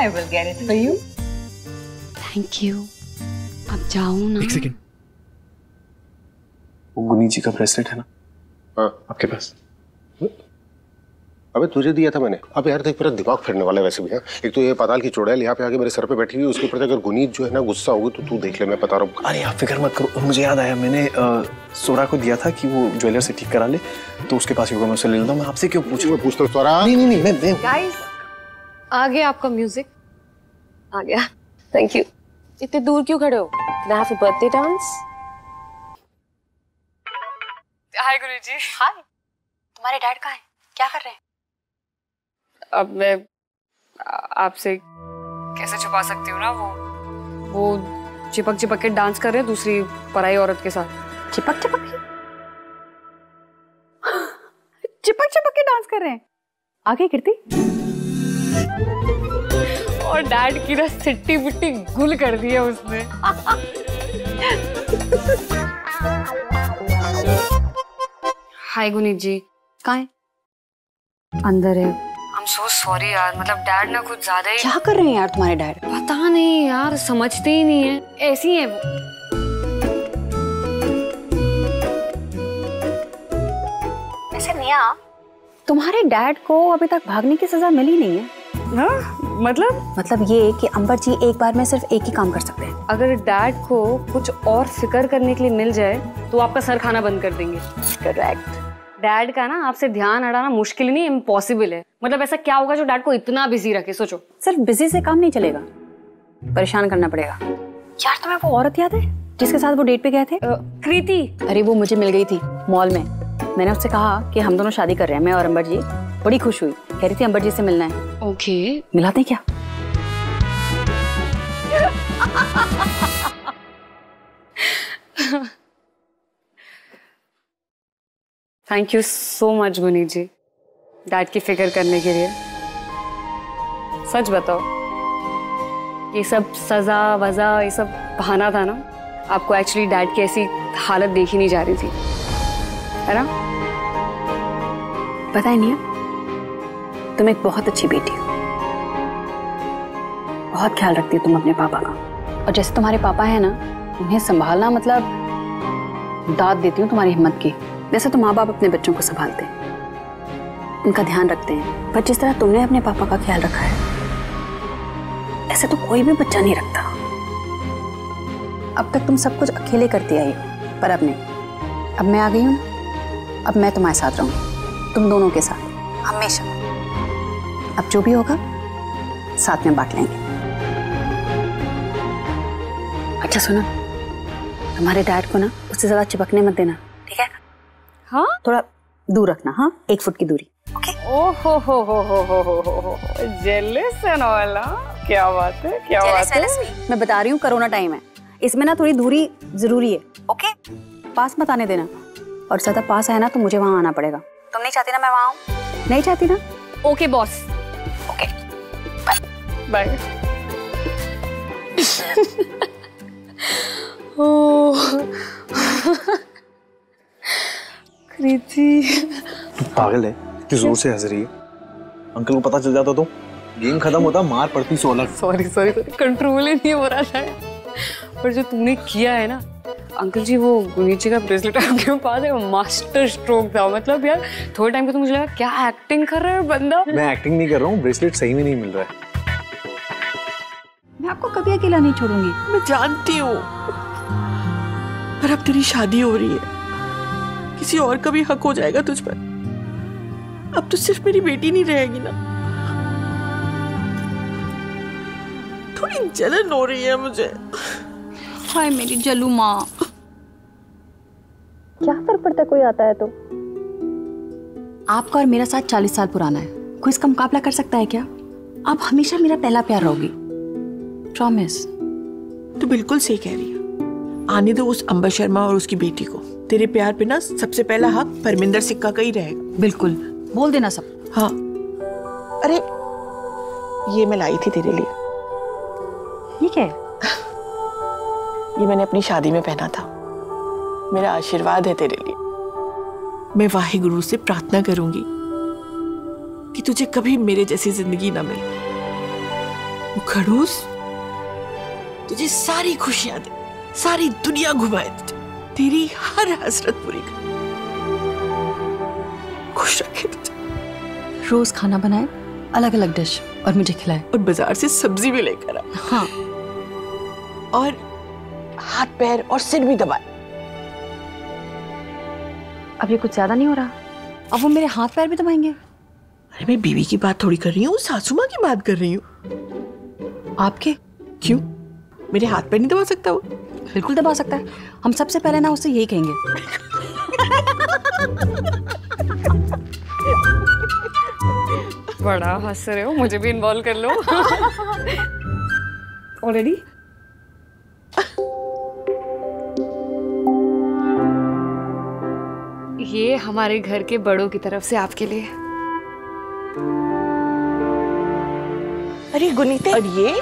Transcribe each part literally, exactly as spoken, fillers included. I will get it for you. Thank you. अब जाओ ना. एक सेकंड. वो गुनी जी का ब्रेसलेट है ना? हाँ. आपके पास. अबे तुझे दिया था मैंने. अब यार देख पूरा दिमाग फिरने वाला है वैसे भी. हाँ. एक तो ये पाताल की चौड़ैल यहाँ पे आके मेरे सर पे बैठी हुई है. उसके ऊपर अगर गुनी जो है ना गुस्सा होगी तो तू देख ले. मैं बता रहा हूँ. अरे आप फिक्र मत करो. मुझे याद आया मैंने सोरा को दिया था कि वो ज्वेलर से ठीक करा ले तो उसके पास होगा. मैं उसे ले लेता हूँ. मैं आपसे क्यों पूछ पूछता हूँ सोरा. नहीं नहीं नहीं. गाइस आगे आपका म्यूजिक आ गया. Thank you. इतने दूर क्यों खड़े हो? Can I have a birthday dance? Hi Guru ji. Hi. तुम्हारे डैड कहाँ हैं? क्या कर रहे हैं? अब मैं आपसे कैसे छुपा सकती हूँ ना. वो वो चिपक चिपक के डांस कर रहे हैं दूसरी पराई औरत के साथ. चिपक चिपक के चिपक चिपक के डांस कर रहे हैं. आगे कीर्ति. और डैड की ना सिट्टी बिट्टी गुल कर दी है उसने. हाय गुनीत जी. कहाँ है? अंदर है. I'm so sorry यार. मतलब डैड ना कुछ ज्यादा ही. क्या कर रहे हैं यार तुम्हारे डैड? पता नहीं यार. समझते ही नहीं है. ऐसी है वो. वैसे मिया तुम्हारे डैड को अभी तक भागने की सजा मिली नहीं है. हाँ, मतलब मतलब ये कि अंबर जी एक बार में सिर्फ एक ही काम कर सकते हैं. अगर डैड को कुछ और फिकर करने के लिए मिल जाए तो आपका सर खाना बंद कर देंगे. करेक्ट. डैड का ना आपसे ध्यान हटाना मुश्किल नहीं इम्पॉसिबल है. मतलब ऐसा क्या होगा जो डैड को इतना बिजी रखे? सोचो. सिर्फ बिजी से काम नहीं चलेगा. परेशान करना पड़ेगा. यार तुम्हें वो औरत याद है जिसके साथ वो डेट पे गए थे? कृति. अरे वो मुझे मिल गई थी मॉल में. मैंने उससे कहा कि हम दोनों शादी कर रहे हैं मैं और अंबर जी. बड़ी खुश हुई. कह रही थी अंबर जी से मिलना है. Okay okay. मिलाते हैं क्या? थैंक यू सो मच गुनी जी डैड की फिक्र करने के लिए. सच बताओ ये सब सजा वजा ये सब बहाना था ना. आपको एक्चुअली डैड की ऐसी हालत देखी नहीं जा रही थी है ना. पता ही नहीं है. तुम एक बहुत अच्छी बेटी हो. बहुत ख्याल रखती हो तुम अपने पापा का. और जैसे तुम्हारे पापा है ना उन्हें संभालना मतलब दाद देती हूँ तुम्हारी हिम्मत की. जैसे तुम माँ बाप अपने बच्चों को संभालते हैं उनका ध्यान रखते हैं. पर जिस तरह तुमने अपने पापा का ख्याल रखा है ऐसे तो कोई भी बच्चा नहीं रखता. अब तक तुम सब कुछ अकेले करती आई हो पर अब नहीं. अब मैं आ गई हूँ ना. अब मैं तुम्हारे साथ रहूँगी. तुम दोनों के साथ हमेशा. अब जो भी होगा साथ में बांट लेंगे. अच्छा सुनो हमारे डैड को ना उससे ज्यादा चिपकने मत देना ठीक है? हाँ थोड़ा दूर रखना. हाँ एक फुट की दूरी. ओके. ओहो हो हो हो हो हो हो. Jealous and all. क्या बात है क्या बात है. मैं बता रही हूँ कोरोना टाइम है इसमें ना थोड़ी दूरी जरूरी है. ओके पास मत आने देना. और ज्यादा पास आए ना तो मुझे वहाँ आना पड़ेगा. तुम नहीं चाहती ना मैं वहाँ आऊँ? नहीं चाहती ना. Okay boss. Okay bye. Kriti तू पागल है. तू जोर से हंस रही है. अंकल को पता चल जाता तो गेम खत्म होता. मार पड़ती सोलह. सॉरी सॉरी कंट्रोल ही नहीं हो रहा था. पर जो तूने किया है ना अंकल जी वो गुनीत जी का ब्रेसलेट आपके पास है. मास्टर स्ट्रोक था. मतलब यार थोड़े टाइम पे तो मुझे लगा क्या एक्टिंग कर रहा है बंदा. मैं एक्टिंग नहीं कर रहा हूँ. ब्रेसलेट सही में नहीं मिल रहा है. मैं आपको कभी अकेला नहीं छोड़ूंगी. मैं जानती हूँ पर अब तेरी शादी हो रही है. किसी और का भी हक हो जाएगा तुझ पर. अब तो सिर्फ मेरी बेटी नहीं रहेगी ना. थोड़ी जलन हो रही है मुझे. हाय मेरी जलू माँ. क्या फर्क पड़ता कोई आता है तो. आपका और मेरा साथ चालीस साल पुराना है. कोई इसका मुकाबला कर सकता है क्या? आप हमेशा मेरा पहला प्यार रहोगी. प्रॉमिस. तू बिल्कुल सही कह रही है. आने दो उस अंबर शर्मा और उसकी बेटी को. तेरे प्यार पे ना सबसे पहला हक परमिंदर सिक्का का ही रहेगा. बिल्कुल बोल देना सब. हाँ अरे ये मैं लाई थी तेरे लिए. ठीक है ये मैंने अपनी शादी में पहना था. मेरा आशीर्वाद है तेरे लिए. मैं वाहिगुरु से प्रार्थना करूंगी कि तुझे कभी मेरे जैसी जिंदगी ना मिले. वो खड़ूस तुझे सारी खुशियां दे, सारी दुनिया घुमाए, तेरी हर हसरत पूरी करे, खुश रखे तुझे। रोज खाना बनाए अलग अलग डिश और मुझे खिलाए, और बाजार से सब्जी भी लेकर आए। हाँ, और हाथ पैर और सिर भी दबाए। अब ये कुछ ज्यादा नहीं हो रहा? अब वो मेरे हाथ पैर भी दबाएंगे? अरे मैं बीवी की बात थोड़ी कर रही हूँ, सासू माँ की बात कर रही हूँ। आपके? क्यों, मेरे हाथ पैर नहीं दबा सकता वो? बिल्कुल दबा सकता है। हम सबसे पहले ना उससे यही कहेंगे। बड़ा हंस रहे हो, मुझे भी इन्वॉल्व कर लो। ऑलरेडी ये हमारे घर के बड़ों की तरफ से आपके लिए। अरे गुनीत, और ये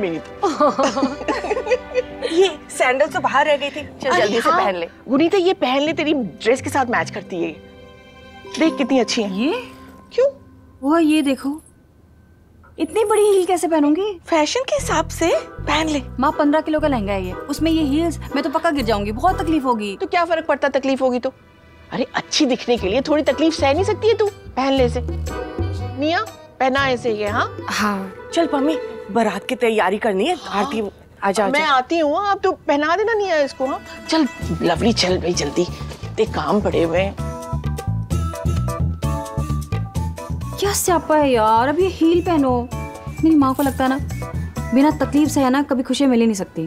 मेरी ये सैंडल तो बाहर रह गई थी, चल जल्दी हाँ। से पहन ले। गुनीत ये पहन ले, तेरी ड्रेस के साथ मैच करती है। देख कितनी अच्छी है ये। क्यों वो, ये देखो इतनी बड़ी हील कैसे पहनूंगी? फैशन के हिसाब से पहन ले। माँ पंद्रह किलो का लहंगा है ये, उसमें ये हील्स, मैं तो पक्का गिर जाऊंगी, बहुत तकलीफ होगी। तो क्या फर्क पड़ता तकलीफ होगी तो? अरे अच्छी दिखने के लिए थोड़ी तकलीफ सह नहीं सकती है तू? पहन ले इसे। निया पहना ऐसे ये। हाँ हाँ चल पम्मी, बारात की तैयारी करनी है। हाँ। आरती आजा, मैं आती हूँ, आप तो पहना देना निया इसको। हाँ चल लवली, चल भाई जल्दी, इतने काम पड़े हुए। क्या स्यापा है यार, अब ये हील पहनो। मेरी माँ को लगता है ना बिना तकलीफ से है ना कभी खुशी मिल ही नहीं सकती।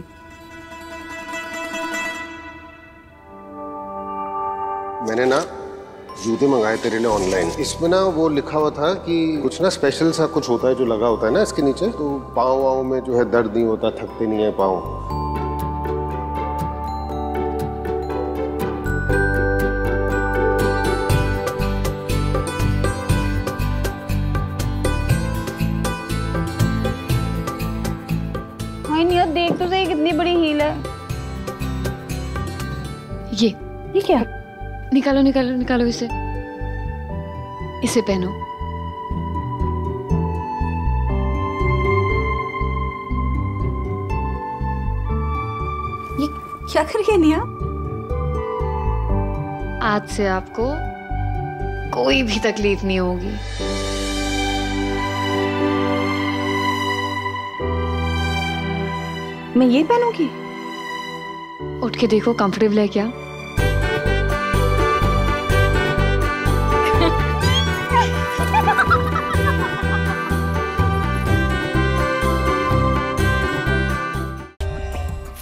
मैंने ना जूते मंगाए तेरे लिए ऑनलाइन, इसमें ना वो लिखा हुआ था कि कुछ ना स्पेशल सा कुछ होता है जो लगा होता है ना इसके नीचे, तो पाँव वाँव में जो है दर्द नहीं होता, थकते नहीं है पाँव। देख तो सही कितनी बड़ी हील है ये। ये क्या? निकालो निकालो निकालो इसे, इसे पहनो। ये क्या कर रही है निया? आज से आपको कोई भी तकलीफ नहीं होगी। मैं ये पहनूंगी? उठ के देखो कंफर्टेबल है क्या?